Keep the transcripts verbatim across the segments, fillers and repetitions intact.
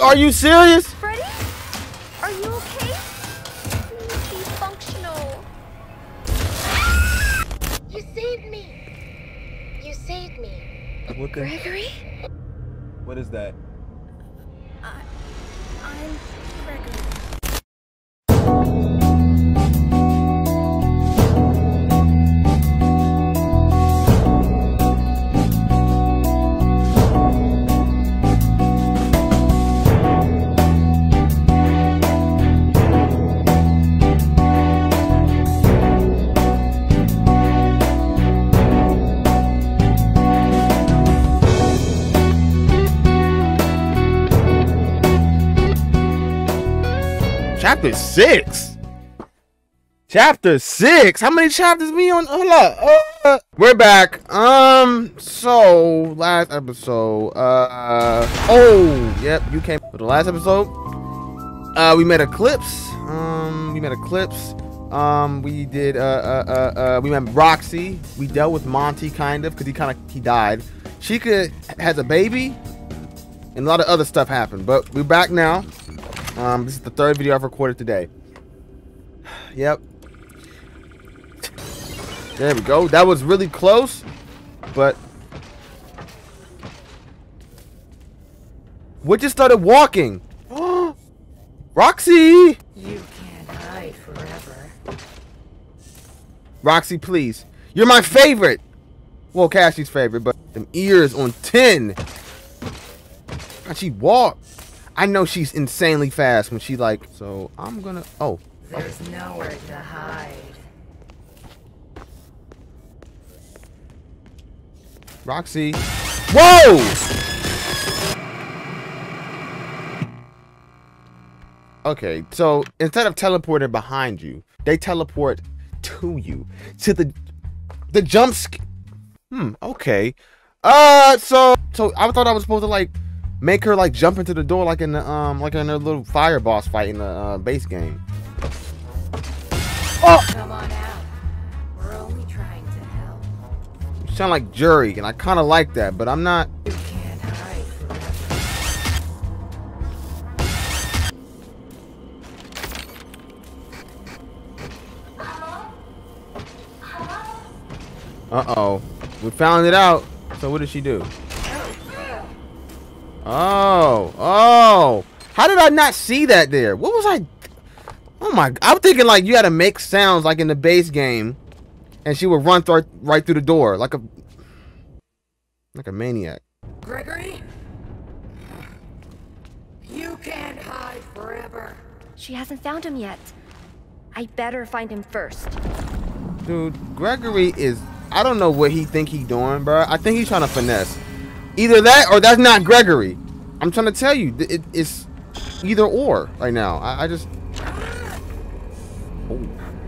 Are you serious? Freddy? Are you okay? Please be functional. You saved me. You saved me. What the? Gregory? What is that? I, I'm Gregory. Chapter six. Chapter six. How many chapters we on? Hold up. Uh, we're back. Um. So last episode. Uh. Oh. Yep. You came for the last episode. Uh. We met Eclipse. Um. We met Eclipse. Um. We did. Uh. Uh. Uh. uh we met Roxy. We dealt with Monty kind of because he kind of he died. Chica has a baby, and a lot of other stuff happened. But we're back now. Um, this is the third video I've recorded today. Yep. There we go. That was really close, but we just started walking. Roxy! You can't hide forever. Roxy, please. You're my favorite. Well, Cassie's favorite, but them ears on ten. God, she walked. I know she's insanely fast when she like, so I'm gonna, oh. There's okay. Nowhere to hide. Roxy. Whoa! Okay, so instead of teleporting behind you, they teleport to you. To the, the jump sc- Hmm, okay. Uh, so, so I thought I was supposed to like, make her like jump into the door like in the um like in a little fire boss fight in the uh, base game. Oh! Come on out. We're only trying to help. You sound like Jerry, and I kind of like that, but I'm not. You can't hide forever. Hello? Hello? Uh oh, we found it out. So what did she do? Oh, oh, how did I not see that there? What was I? Oh my, I'm thinking like you had to make sounds like in the base game and she would run th right through the door like a, like a maniac. Gregory, you can't hide forever. She hasn't found him yet. I better find him first. Dude, Gregory is, I don't know what he think he doing, bro. I think he's trying to finesse. Either that or that's not Gregory. I'm trying to tell you, it, it's either or right now. I, I just. Oh.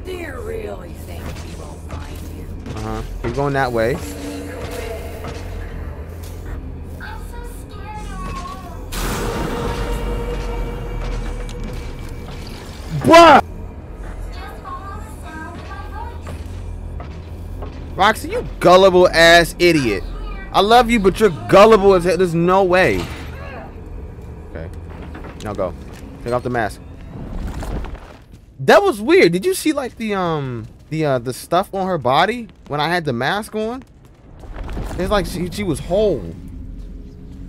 Do you really think he won't find you? Uh huh. We're going that way. I'm so scared. Bruh! Just follow the sound of my voice. Roxy, you gullible ass idiot. I love you, but you're gullible as hell. There's no way. Okay. Now go. Take off the mask. That was weird. Did you see like the um the uh the stuff on her body when I had the mask on? It's like she she was whole.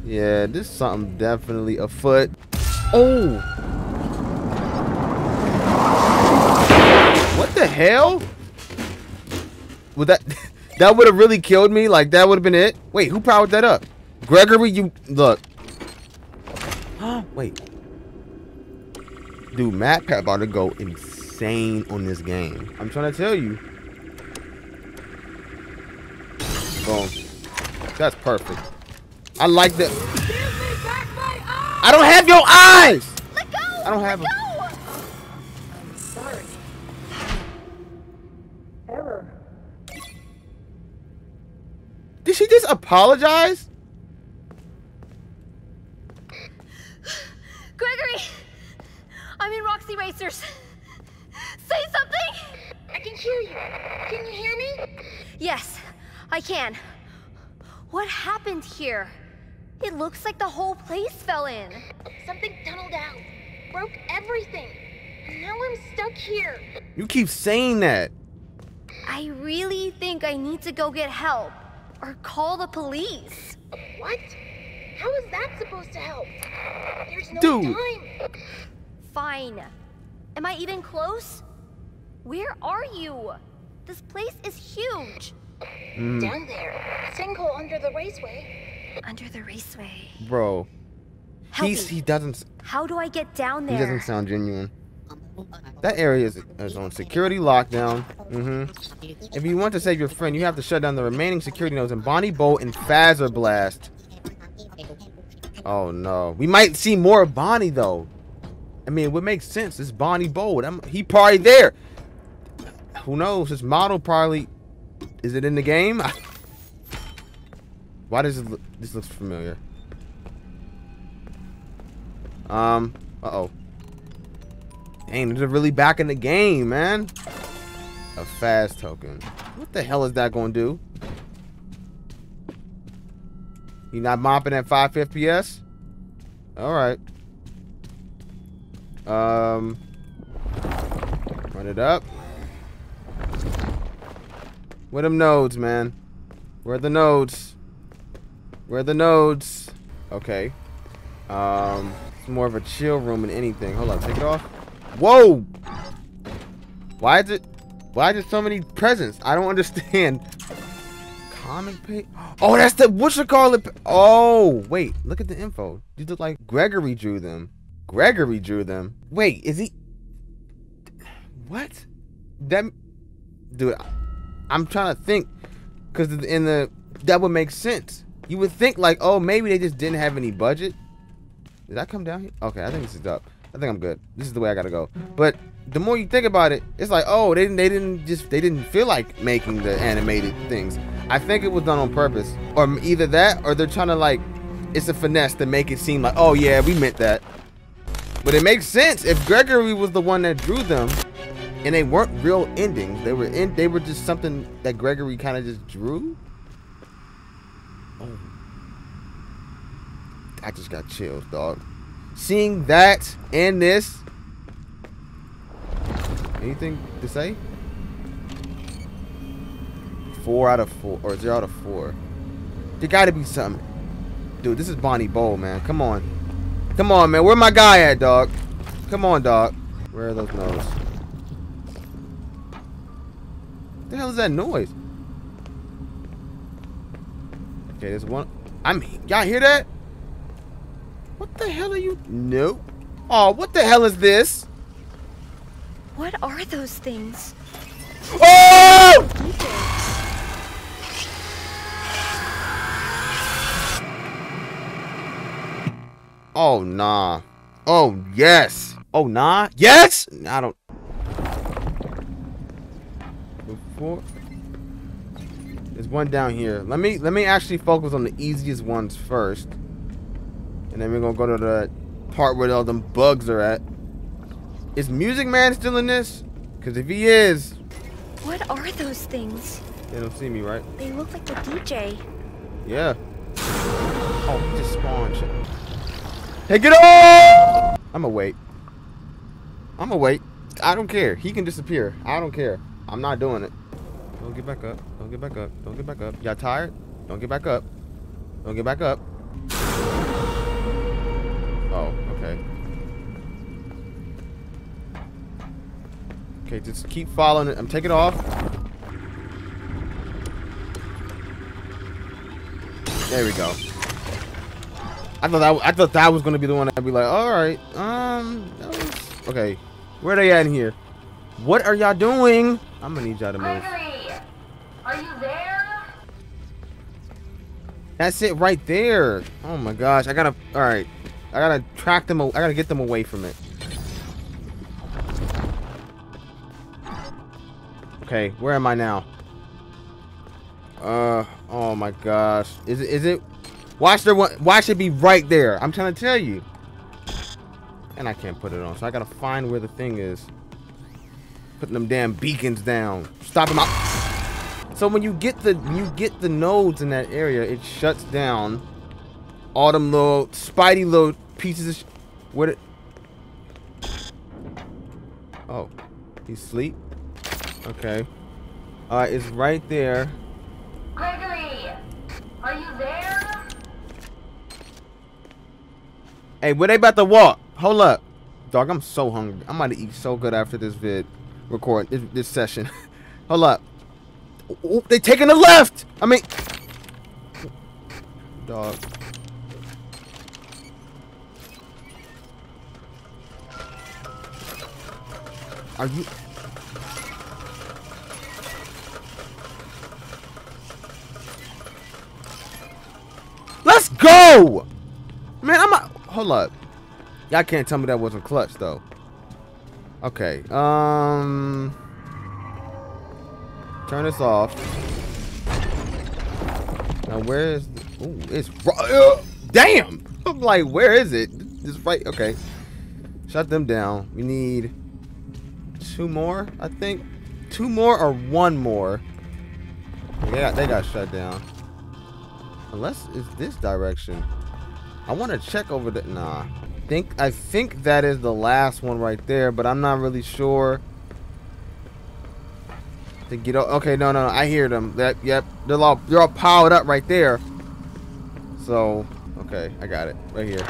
Yeah, this is something definitely afoot. Oh. What the hell? Was that that would have really killed me. Like, that would have been it. Wait, who powered that up? Gregory, you... Look. Wait. Dude, MatPat about to go insane on this game. I'm trying to tell you. Boom. That's perfect. I like that. I don't have your eyes! Let go! I don't have them. I'm sorry. Error. Did she just apologize? Gregory! I'm in Roxy Racers. Say something! I can hear you. Can you hear me? Yes, I can. What happened here? It looks like the whole place fell in. Something tunneled out, broke everything. And now I'm stuck here. You keep saying that. I really think I need to go get help or call the police. What? How is that supposed to help? There's no Dude. time. Fine. Am I even close? Where are you? This place is huge. Mm. Down there. Sinkhole under the raceway. Under the raceway. Bro. Help He's, me. He doesn't... How do I get down there? He doesn't sound genuine. That area is, is on security lockdown. Mm-hmm. If you want to save your friend, you have to shut down the remaining security nodes in Bonnie Bolt and Fazer Blast. Oh no. We might see more of Bonnie though. I mean, what makes sense? It's Bonnie Bolt. I'm, he probably there. Who knows? His model probably... Is it in the game? Why does it look... This looks familiar. Um, uh-oh. Dang, they're really back in the game, man. A fast token. What the hell is that gonna do? You not mopping at five F P S? Alright. Um, run it up. Where them nodes, man? Where the nodes? Where the nodes? Okay. Um, it's more of a chill room than anything. Hold on, take it off. Whoa! Why is it? Why is there so many presents? I don't understand. Comic page? Oh, that's the whatchacallit. Oh, wait. Look at the info. These look like Gregory drew them. Gregory drew them. Wait, is he? What? That, dude. I'm trying to think, cause in the that would make sense. You would think like, oh, maybe they just didn't have any budget. Did I come down here? Okay, I think this is up. I think I'm good. This is the way I gotta go. But the more you think about it, it's like, oh, they didn't, they didn't just, they didn't feel like making the animated things. I think it was done on purpose, or either that, or they're trying to like, it's a finesse to make it seem like, oh yeah, we meant that. But it makes sense if Gregory was the one that drew them, and they weren't real endings. They were in. They were just something that Gregory kind of just drew. Oh, I just got chills, dog. Seeing that and this. Anything to say? Four out of four, or zero out of four. There gotta be something, dude. This is Bonnie Bolt, man. Come on, come on, man. Where my guy at, dog? Come on, dog. Where are those nose? What the hell is that noise? Okay, there's one. I'm. Y'all hear that? What the hell are you? Nope. Oh, what the hell is this? What are those things? Oh! Oh nah. Oh yes. Oh nah. Yes. I don't. Four. There's one down here. Let me let me actually focus on the easiest ones first, and then we're gonna go to the part where all them bugs are at. Is Music Man still in this? Because if he is, what are those things? They don't see me, right? They look like the D J. Yeah. Oh, just spawned. Hey, get off! I'ma wait. I'ma wait. I don't care. He can disappear. I don't care. I'm not doing it. Don't get back up. Don't get back up. Don't get back up. Y'all tired? Don't get back up. Don't get back up. Oh, okay. Okay, just keep following it. I'm taking it off. There we go. I thought that, I thought that was gonna be the one that'd be like, all right, um, that was... okay. Where they at in here? What are y'all doing? I'm gonna need y'all to move. Gregory, are you there? That's it right there. Oh my gosh, I gotta, all right. I gotta track them, I gotta get them away from it. Okay, where am I now? Uh, oh my gosh. Is it, is it, why should, why should it be right there? I'm trying to tell you. And I can't put it on, so I gotta find where the thing is. Putting them damn beacons down. Stop them out. So when you get the you get the nodes in that area, it shuts down Autumn load, Spidey load, pieces of sh what it oh, he's asleep? Okay. Uh, it's right there. Gregory! Are you there? Hey, where they about to walk? Hold up. Dog, I'm so hungry. I'm about to eat so good after this vid record, this, this session. Hold up. Ooh, they taking the left! I mean... Dog. Are you... Let's go! Man, I'm not... Hold up. Y'all can't tell me that wasn't clutch, though. Okay. Um... Turn this off. Now, where is... The, ooh, it's... Uh, damn! I'm like, where is it? It's right... Okay. Shut them down. We need... Two more, I think. Two more or one more. Yeah, they got shut down. Unless it's this direction. I want to check over the. Nah. Think I think that is the last one right there, but I'm not really sure. To get o okay, no, no, no, I hear them. That yep, they're all they're all piled up right there. So okay, I got it right here.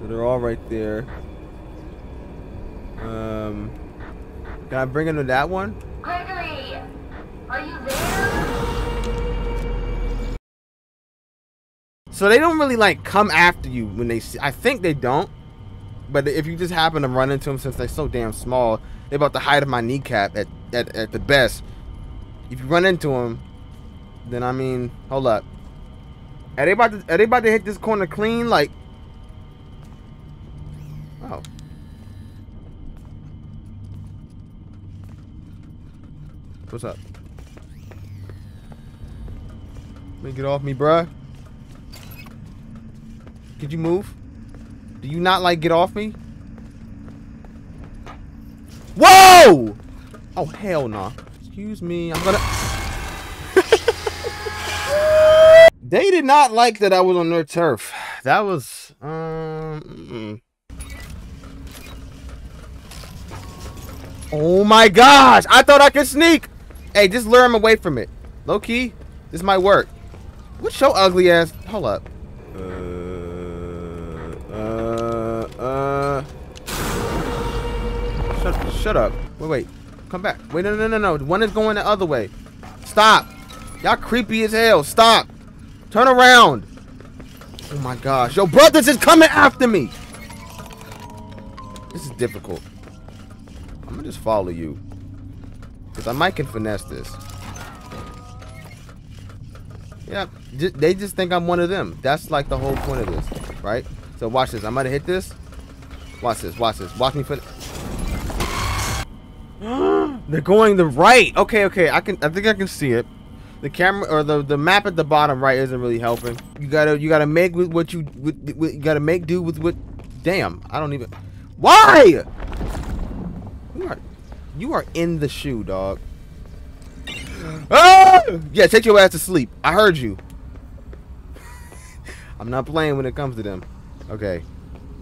So they're all right there. Um, can I bring him to that one? Gregory, are you there? So they don't really like come after you when they see. I think they don't, but if you just happen to run into them, since they're so damn small, they're about the height of my kneecap at at at the best. If you run into them, then I mean, hold up. Are they about to, are they about to hit this corner clean? Like, oh. What's up? Let me get off me, bruh. Could you move? Do you not like get off me? Whoa! Oh hell no. Nah. Excuse me. I'm gonna They did not like that I was on their turf. That was um mm-mm. Oh my gosh! I thought I could sneak! Hey, just lure him away from it. Low key, this might work. What's your ugly ass? Hold up. Uh, uh, uh. Shut, shut up. Wait, wait. Come back. Wait, no, no, no, no. One is going the other way. Stop. Y'all creepy as hell. Stop. Turn around. Oh my gosh. Yo, brothers is coming after me. This is difficult. I'm gonna just follow you. Because I might can finesse this. Yeah, just, they just think I'm one of them. That's like the whole point of this, right? So watch this. I'm gonna hit this. Watch this. Watch this. Watch me finesse. They're going the right. Okay, okay. I can. I think I can see it. The camera or the the map at the bottom right isn't really helping. You gotta you gotta make with what you with, with, you gotta make do with what. Damn, I don't even. Why? You are. You are in the shoe, dog. Ah! Yeah, take your ass to sleep. I heard you. I'm not playing when it comes to them. Okay.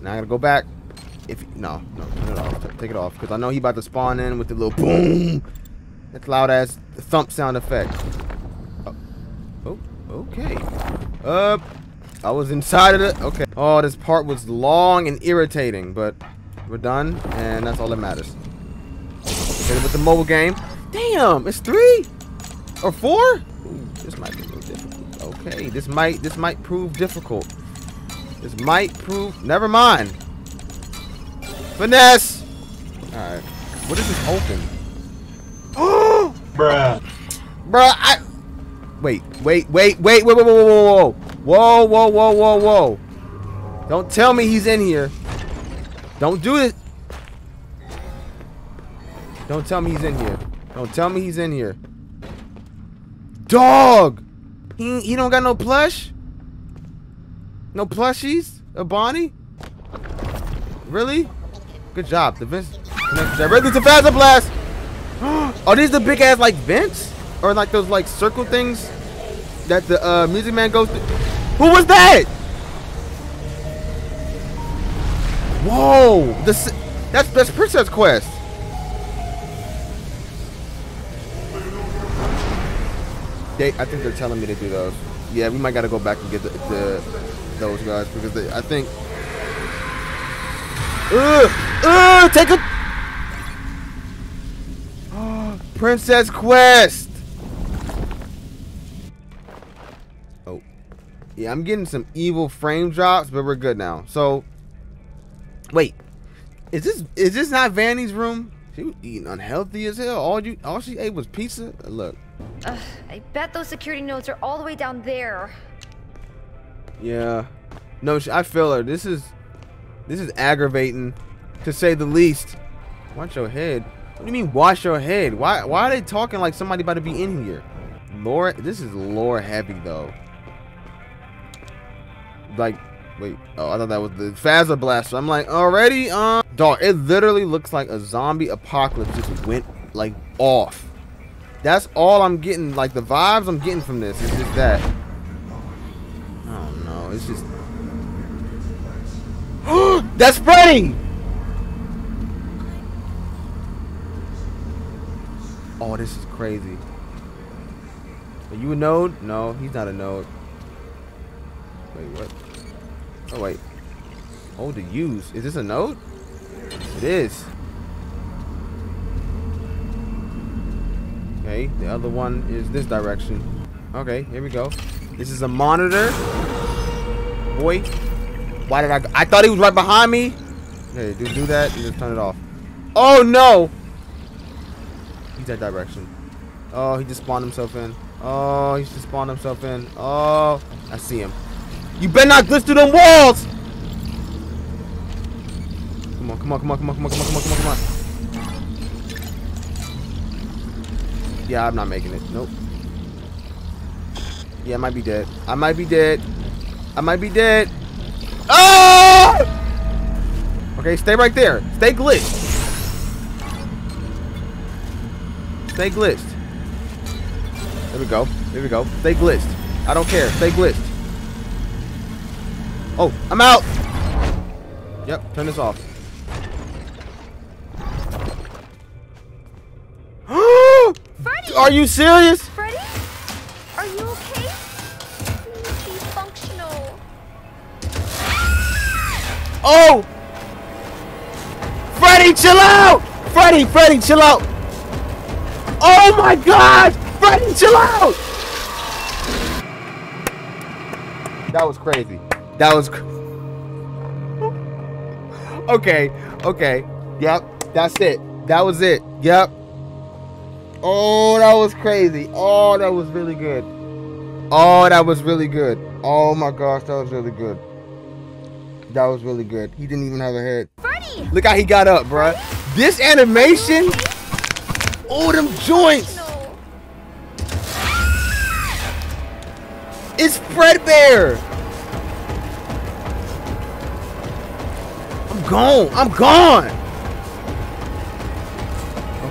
Now I gotta go back. If no, no, turn it off. Take it off. Because I know he about to spawn in with the little boom. That loud ass thump sound effect. Oh, oh okay. Uh, I was inside of it. Okay. Oh, this part was long and irritating, but we're done, and that's all that matters. With the mobile game. Damn, it's three or four. Ooh, this might be a little difficult. Okay, this might this might prove difficult. This might prove never mind. Finesse! Alright. What is this open? Oh bruh. Bruh, I wait, wait, wait, wait, wait, wait, wait, whoa, whoa, whoa, whoa, whoa, whoa, whoa, whoa. Don't tell me he's in here. Don't do this. Don't tell me he's in here. Don't tell me he's in here. Dog! He, he don't got no plush? No plushies? A Bonnie? Really? Good job. The vents connected directly to Fazer Blast! Are these the big ass like vents? Or like those like circle things that the uh, Music Man goes through? Who was that? Whoa! This, that's that's Princess Quest. They, I think they're telling me to do those. Yeah, we might gotta go back and get the, the those guys because they, I think. Ugh! Ugh! Take a. Princess Quest. Oh, yeah, I'm getting some evil frame drops, but we're good now. So, wait, is this is this not Vanny's room? She was eating unhealthy as hell. All you all she ate was pizza. Look. Ugh, I bet those security notes are all the way down there. Yeah, no, I feel her. This is this is aggravating, to say the least. Watch your head. What do you mean wash your head? Why why are they talking like somebody about to be in here? Lore, this is lore heavy though. Like, wait, oh, I thought that was the Fazer Blast. So I'm like, already? Um dog, it literally looks like a zombie apocalypse just went like off. That's all I'm getting, like the vibes I'm getting from this is just that. I don't know, it's just that's Freddy! Oh, this is crazy. Are you a node? No, he's not a node. Wait, what? Oh, wait. Oh, to use. Is this a node? It is. Okay, the other one is this direction. Okay, here we go. This is a monitor. Boy, why did I go? I thought he was right behind me. Hey, do, do that and just turn it off. Oh, no. That direction. Oh, he just spawned himself in. Oh, he just spawned himself in. Oh, I see him. You better not glitch through them walls. Come on, come on, come on, come on, come on, come on, come on, come on, come on. Yeah, I'm not making it. Nope. Yeah, I might be dead. I might be dead. I might be dead. Oh! Okay, stay right there. Stay glitched. Stay glitched. There we go. There we go. Stay glitched. I don't care. Stay glitched. Oh, I'm out. Yep. Turn this off. Freddy! Are you serious? Freddy? Are you okay? Please be functional. Oh! Freddy, chill out! Freddy, Freddy, chill out! Oh my God! Freddy, chill out! That was crazy. That was cr Okay, okay. Yep, that's it. That was it. Yep. Oh, that was crazy. Oh, that was really good. Oh, that was really good. Oh my gosh, that was really good. That was really good. He didn't even have a head. Freddy! Look how he got up, bruh. This animation... Oh, them joints! No. It's Fredbear! I'm gone! I'm gone!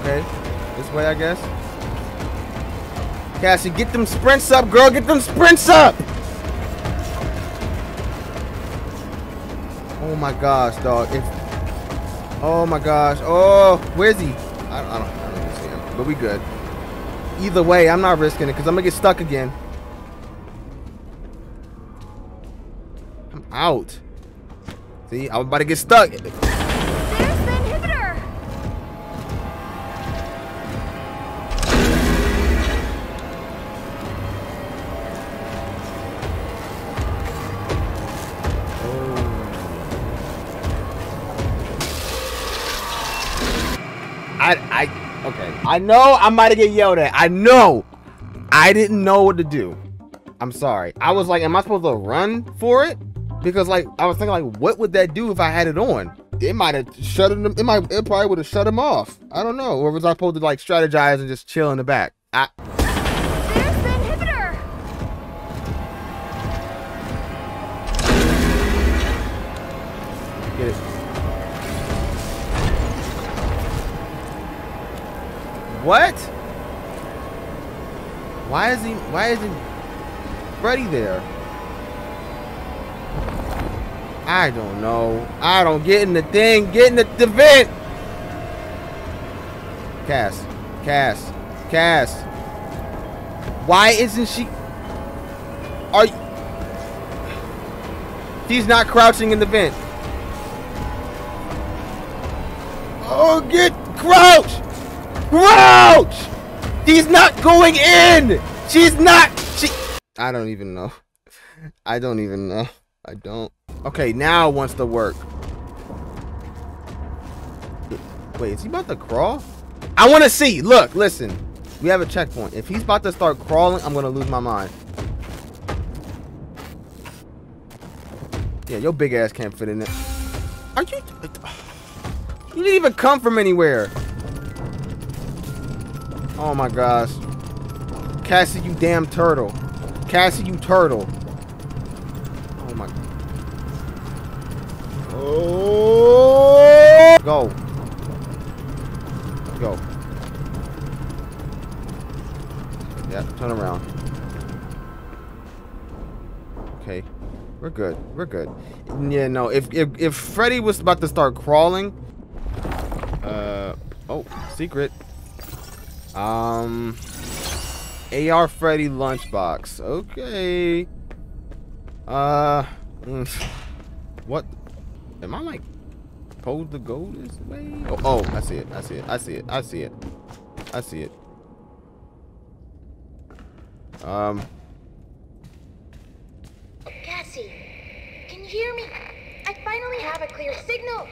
Okay, this way, I guess. Cassie, get them sprints up, girl! Get them sprints up! Oh my gosh, dog. It's... Oh my gosh. Oh, where's he? I don't, I don't. But we good. Either way, I'm not risking it because I'm gonna get stuck again. I'm out. See, I'm about to get stuck. There's the inhibitor. Oh. I I. Okay, I know I might have get yelled at. I know I didn't know what to do. I'm sorry. I was like, am I supposed to run for it? Because like I was thinking like, what would that do if I had it on? It might have shut him. It might. It probably would have shut him off. I don't know. Or was I supposed to like strategize and just chill in the back? I. There's the inhibitor. Get it. What? Why is he? Why isn't Freddy there? I don't know. I don't get in the thing. Get in the, the vent. Cass. Cass. Cass. Why isn't she... Are you... She's not crouching in the vent. Oh, get... Crouch! Crouch! She's not going in! She's not... She... I don't even know. I don't even know. I don't. Okay, now it wants to work. Wait, is he about to crawl? I want to see. Look, listen. We have a checkpoint. If he's about to start crawling, I'm going to lose my mind. Yeah, your big ass can't fit in it. Are you... You didn't even come from anywhere. Oh my gosh. Cassie, you damn turtle. Cassie, you turtle. Oh my... Oh! Go. Go. Yeah, turn around. Okay. We're good. We're good. Yeah, no. If, if, if Freddy was about to start crawling... Uh... Oh, secret. Um... A R Freddy lunchbox. Okay. Uh... Mm, what? Am I like supposed to go this way? Oh, oh, I see it. I see it. I see it. I see it. I see it. Um. Cassie, can you hear me? I finally have a clear signal.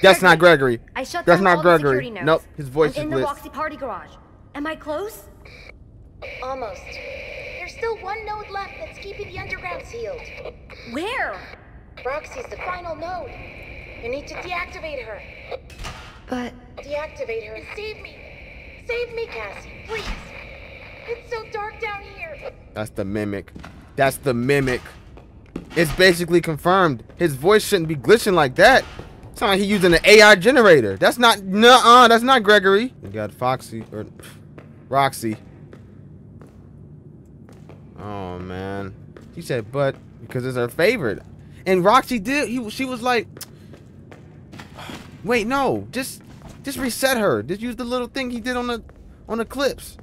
That's Gregory. Not Gregory. I shut That's down not all Gregory. The nope, his voice I'm is in the Roxy party garage. Am I close? Almost. There's still one node left that's keeping the underground sealed. Where? Roxy's the final node. You need to deactivate her. But... Deactivate her and save me. Save me, Cassie, please. It's so dark down here. That's the mimic. That's the mimic. It's basically confirmed. His voice shouldn't be glitching like that. It's not like he's using an A I generator. That's not... Nuh-uh, that's not Gregory. We got Foxy... or Roxy. Oh, man. She said, but... because it's her favorite. And Roxy did, he, she was like, wait, no, just just reset her. Just use the little thing he did on the, on Eclipse.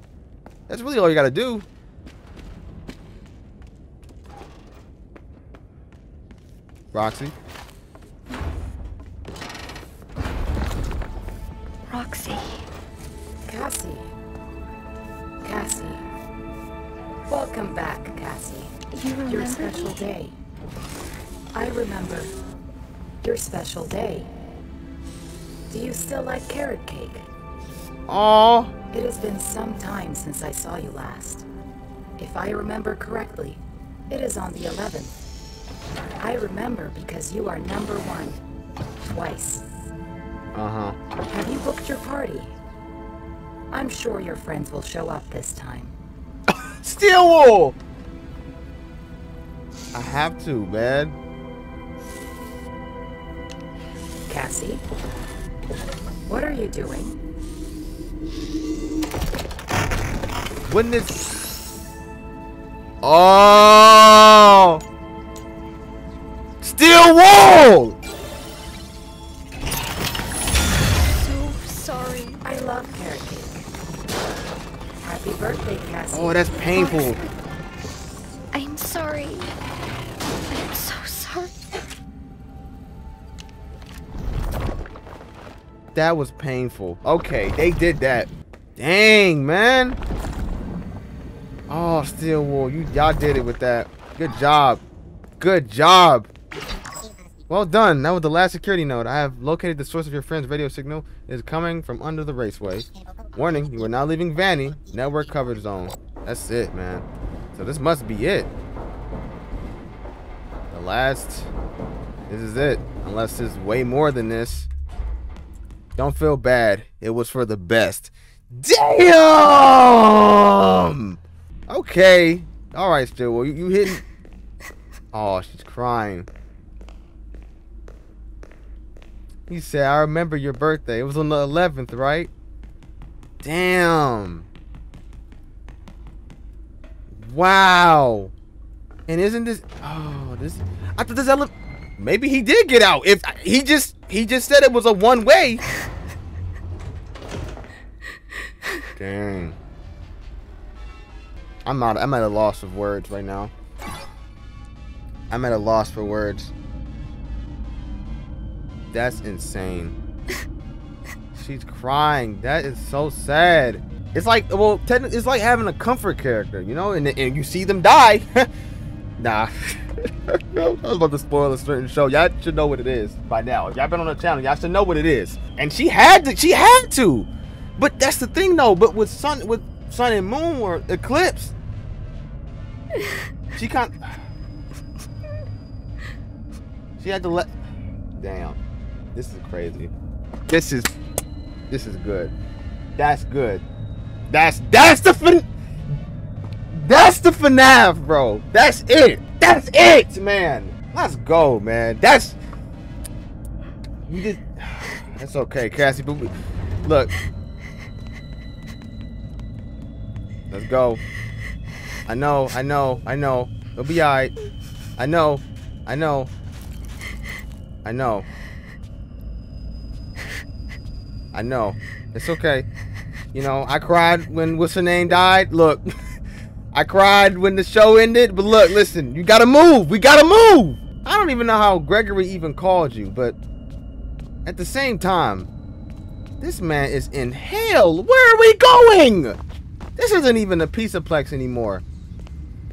That's really all you gotta do. Roxy. Roxy. Cassie. Cassie. Welcome back, Cassie. You remember your special day. I remember your special day. Do you still like carrot cake? Oh. It has been some time since I saw you last. If I remember correctly, it is on the eleventh. I remember because you are number one. Twice. Uh-huh. Have you booked your party? I'm sure your friends will show up this time. Steel Wool! I have to, man. Cassie, what are you doing? Wouldn't this... Oh! Steel Wool! So sorry. I love carrot cake. Happy birthday, Cassie. Oh, that's painful. I'm sorry. I'm so sorry. That was painful. Okay, they did that. Dang, man. Oh, Steel Wool, you y'all did it with that. Good job. Good job. Well done. That was the last security node. I have located the source of your friend's radio signal. It is coming from under the raceway. Warning, you are now leaving Vanny. Network covered zone. That's it, man. So this must be it. The last. This is it. Unless it's way more than this. Don't feel bad. It was for the best. Damn! Okay. Alright, Steel Wool. You, you hitting... Oh, she's crying. He said, I remember your birthday. It was on the eleventh, right? Damn. Wow. And isn't this... Oh, this... I thought this... Ele... Maybe he did get out. If he just he just said it was a one way. Dang. I'm not. I'm at a loss of words right now. I'm at a loss for words. That's insane. She's crying. That is so sad. It's like, well, it's like having a comfort character, you know, and, and you see them die. Nah. I was about to spoil a certain show. Y'all should know what it is by now. If y'all been on the channel, y'all should know what it is. And she had to. She had to. But that's the thing, though. But with sun, with sun and moon or eclipse, she can't. She had to let. Damn, this is crazy. This is, this is good. That's good. That's that's the fin. That's the FNAF, bro. That's it. That's it, man. Let's go, man. That's. You just. That's okay, Cassie. But we, look. Let's go. I know. I know. I know. It'll be alright. I know. I know. I know. I know. It's okay. You know, I cried when what's her name died. Look, I cried when the show ended. But look, listen, you gotta move. We gotta move. I don't even know how Gregory even called you, but at the same time, this man is in hell. Where are we going? This isn't even a Pizzaplex anymore.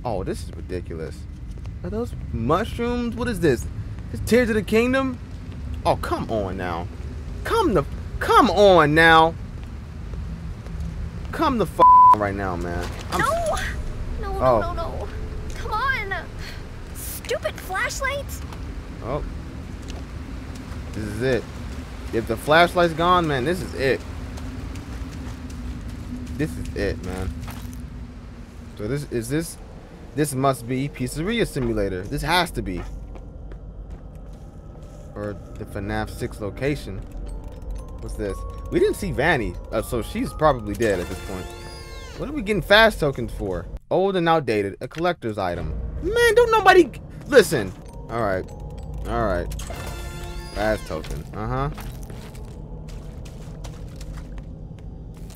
Oh, this is ridiculous. Are those mushrooms? What is this? It's Tears of the Kingdom? Oh, come on now. Come the come on now. Come the f right now, man. I'm no! No, no, oh. no, no. Come on! Stupid flashlights! Oh. This is it. If the flashlight's gone, man, this is it. This is it, man. So this is this this must be Pizzeria Simulator. This has to be. Or the FNAF six location. What's this? We didn't see Vanny, uh, so she's probably dead at this point. What are we getting fast tokens for? Old and outdated, a collector's item. Man, don't nobody listen. All right, all right. Fast token. Uh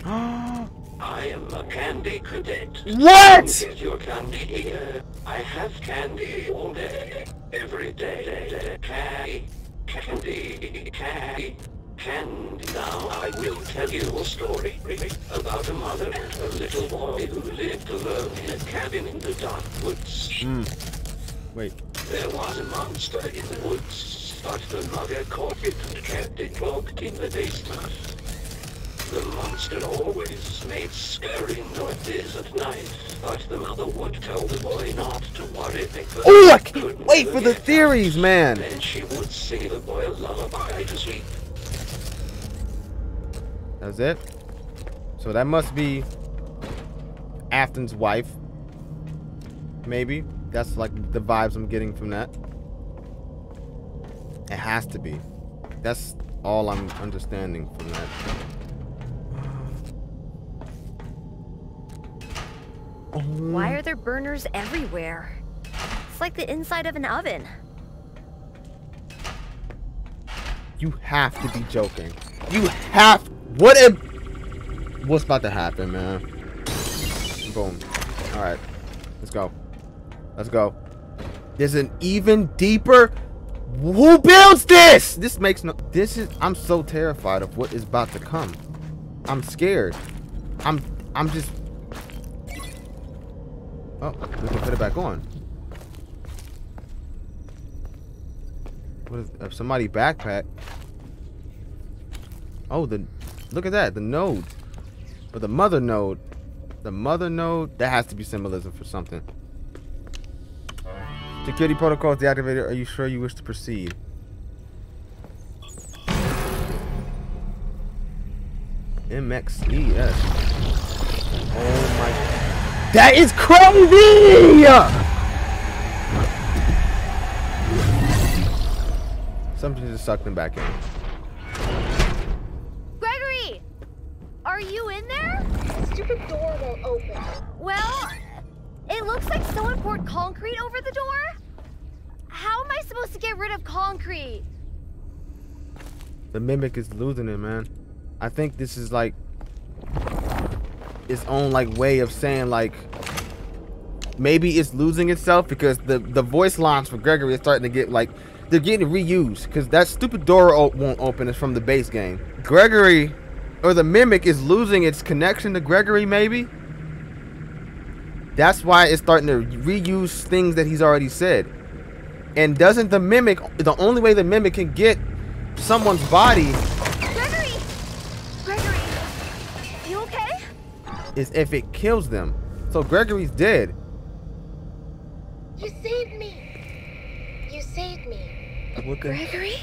huh. I am a Candy Cadet. What? Is your candy here? I have candy all day, every day. Candy. Candy, candy, candy. Now I will tell you a story about a mother and her little boy who lived alone in a cabin in the dark woods. Mm. Wait. There was a monster in the woods, but the mother caught it and kept it locked in the basement. The monster always made scary noises at night, but the mother would tell the boy not to worry because oh, I can't wait for the theories, out. Man! Then she would sing the boy a lullaby to sleep. That's it? So that must be Afton's wife. Maybe. That's like the vibes I'm getting from that. It has to be. That's all I'm understanding from that. Why are there burners everywhere? It's like the inside of an oven. You have to be joking. You have. What if. What's about to happen, man? Boom. Alright. Let's go. Let's go. There's an even deeper. Who builds this? This makes no. This is. I'm so terrified of what is about to come. I'm scared. I'm. I'm just. Oh, we can put it back on. What is uh, somebody backpack? Oh, the look at that, the node, but the mother node, the mother node. That has to be symbolism for something. Security protocol is deactivated. Are you sure you wish to proceed? M X E S. Oh my God. That is crazy! Something just sucked him back in. Gregory! Are you in there? The stupid door won't open. Well, it looks like someone poured concrete over the door. How am I supposed to get rid of concrete. The Mimic is losing it, man. I think this is like its own like way of saying like maybe it's losing itself, because the the voice lines for Gregory is starting to get like they're getting reused, because that stupid door won't open. It's from the base game. Gregory or the Mimic is losing its connection to Gregory, maybe. That's why it's starting to reuse things that he's already said. And doesn't the Mimic, the only way the Mimic can get someone's body Gregory! Gregory! You okay? Is if it kills them. So Gregory's dead. You saved me. You saved me. What the Gregory?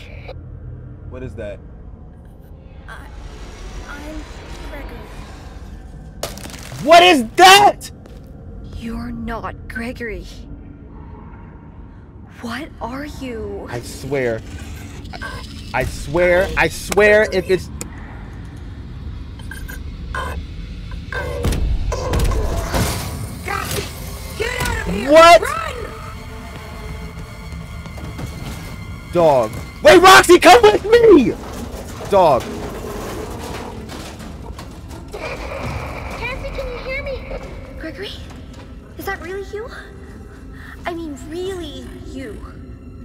What is that? I, I'm Gregory. What is that? You're not Gregory. What are you? I swear. I, I swear. I swear if it's... Cassie, get out of here! What? Run! Dog. Wait, Roxy, come with me! Dog. Cassie, can you hear me? Gregory? Is that really you? I mean, really you.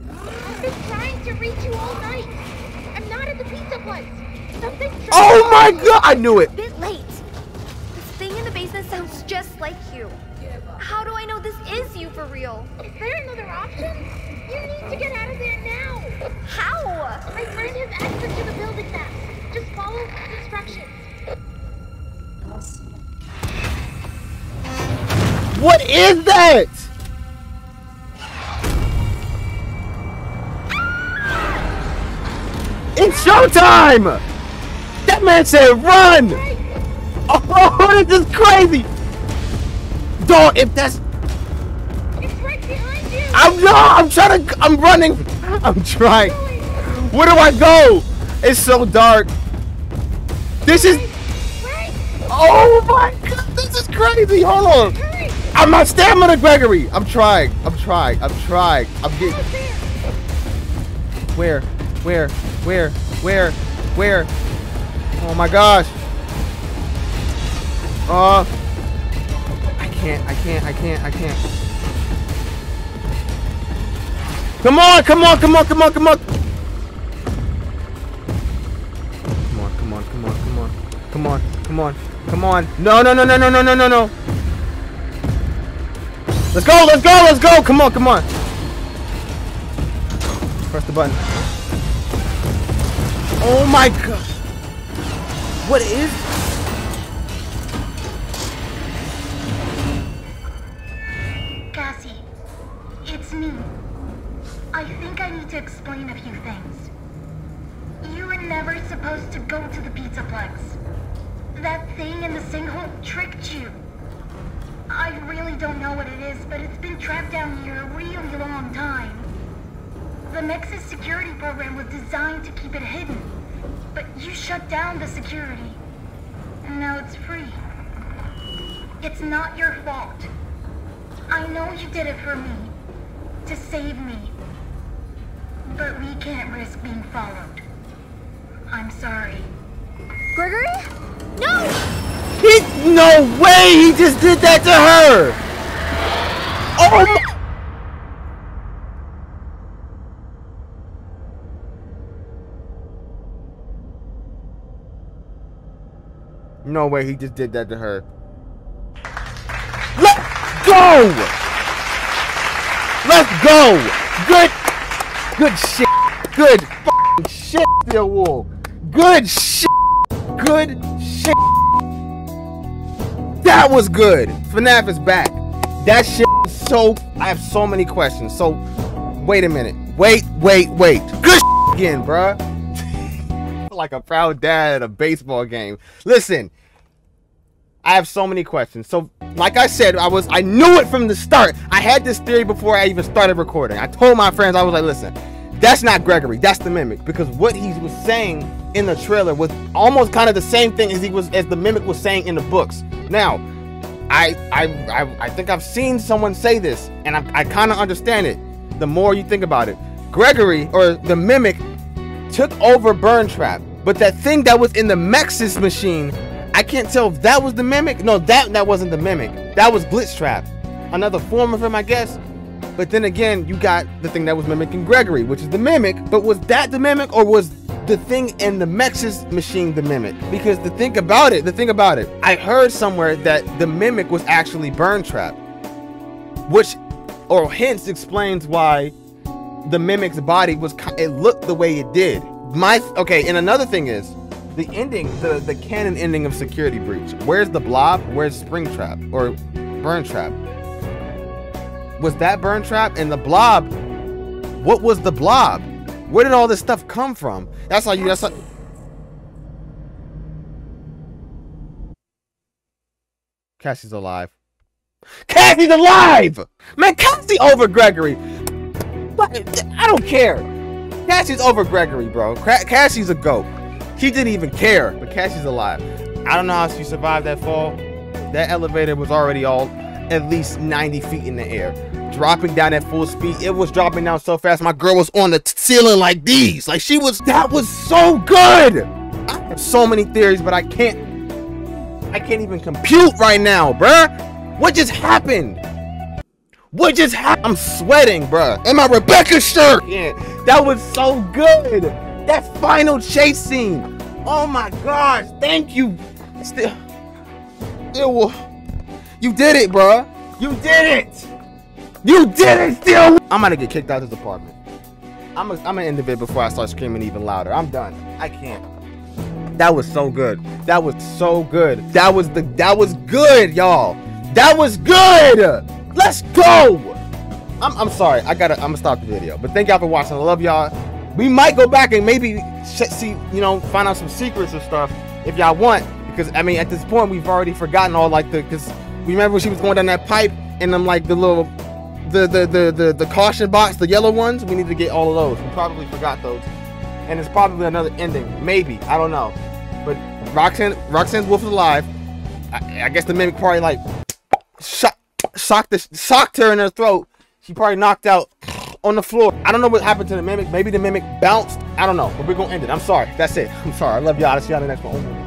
I've been trying to reach you all night. I'm not at the Pizzaplex. Something's... Oh my god! I knew it! A bit late. This thing in the basement sounds just like you. How do I know this is you for real? Is there another option? You need to get out of there now. How? My friend has access to the building map. Just follow the instructions. What is that? Ah! It's showtime! That man said run! Hey. Oh, this is crazy! Dog, if that's... It's right behind you! I'm not! I'm trying to... I'm running! I'm trying. Where do I go? It's so dark. This is... Wait. Wait. Oh my god! This is crazy! Hold on! Hurry. I'm not stamina, Gregory! I'm trying, I'm trying, I'm trying, I'm getting... Where? Where? Where? Where? Where? Oh my gosh! Uh... I can't, I can't, I can't, I can't. Come on, come on, come on, come on, come on! Come on, come on, come on, come on, come on, come on, come on. No, no, no, no, no, no, no, no, no! Let's go, let's go, let's go! Come on, come on! Press the button. Oh my god! What is... Cassie, it's me. I think I need to explain a few things. You were never supposed to go to the Pizzaplex. That thing in the sinkhole tricked you. I really don't know what it is, but it's been trapped down here a really long time. The M X E S security program was designed to keep it hidden, but you shut down the security, and now it's free. It's not your fault. I know you did it for me, to save me, but we can't risk being followed. I'm sorry. Gregory? No! He, no way! He just did that to her! Oh my... No way he just did that to her. Let's go! Let's go! Good... Good shit. Good fucking shit, Steel Wool. Good shit. Good shit. That was good. FNAF is back. That shit is so... I have so many questions. So, wait a minute. Wait, wait, wait. Good shit again, bruh. Like a proud dad at a baseball game. Listen. I have so many questions. So, like I said, I was... I knew it from the start. I had this theory before I even started recording. I told my friends, I was like, listen. That's not Gregory. That's the Mimic. Because what he was saying in the trailer was almost kind of the same thing as he was as the Mimic was saying in the books. Now, I I I, I think I've seen someone say this, and I, I kind of understand it. The more you think about it, Gregory, or the Mimic, took over Burntrap. But that thing that was in the M X E S machine, I can't tell if that was the Mimic. No, that, that wasn't the Mimic. That was Blitztrap. Another form of him, I guess. But then again, you got the thing that was mimicking Gregory, which is the Mimic. But was that the Mimic, or was the thing in the M X E S machine the Mimic? Because the thing about it, the thing about it, I heard somewhere that the Mimic was actually Burntrap, which, or hence explains why the Mimic's body was, it looked the way it did. My, okay, and another thing is, the ending, the, the canon ending of Security Breach. Where's the Blob? Where's Springtrap? Or Burntrap? Was that Burntrap? And the Blob, what was the Blob? Where did all this stuff come from? That's how you, that's how... Cassie's alive. Cassie's alive! Man, Cassie over Gregory! But I don't care. Cassie's over Gregory, bro. Cassie's a goat. He didn't even care, but Cassie's alive. I don't know how she survived that fall. That elevator was already all at least ninety feet in the air, dropping down at full speed. It was dropping down so fast, my girl was on the ceiling like these. Like she was, that was so good. I have so many theories, but I can't, I can't even compute right now, bruh. What just happened? What just happened? I'm sweating, bruh. And my Rebecca shirt. Yeah, that was so good. That final chase scene. Oh my gosh, thank you. Still, still, you did it, bruh. You did it. You did it, Steel. I'm gonna get kicked out of this apartment. I'm a, I'm gonna end the vid before I start screaming even louder. I'm done. I can't. That was so good. That was so good. That was the. That was good, y'all. That was good. Let's go. I'm, I'm sorry. I gotta. I'm gonna stop the video. But thank y'all for watching. I love y'all. We might go back and maybe see, you know, find out some secrets and stuff if y'all want. Because I mean, at this point, we've already forgotten all like the. Because we remember when she was going down that pipe and I'm like the little, the the the the the caution box, the yellow ones. We need to get all of those. We probably forgot those, and it's probably another ending. Maybe, I don't know. But Roxanne, Roxanne's wolf is alive. I, I guess the Mimic probably like shock, shocked the, shocked her in her throat. She probably knocked out on the floor. I don't know what happened to the Mimic. Maybe the Mimic bounced. I don't know, but we're gonna end it. I'm sorry. That's it. I'm sorry. I love y'all. I'll see y'all in the next one.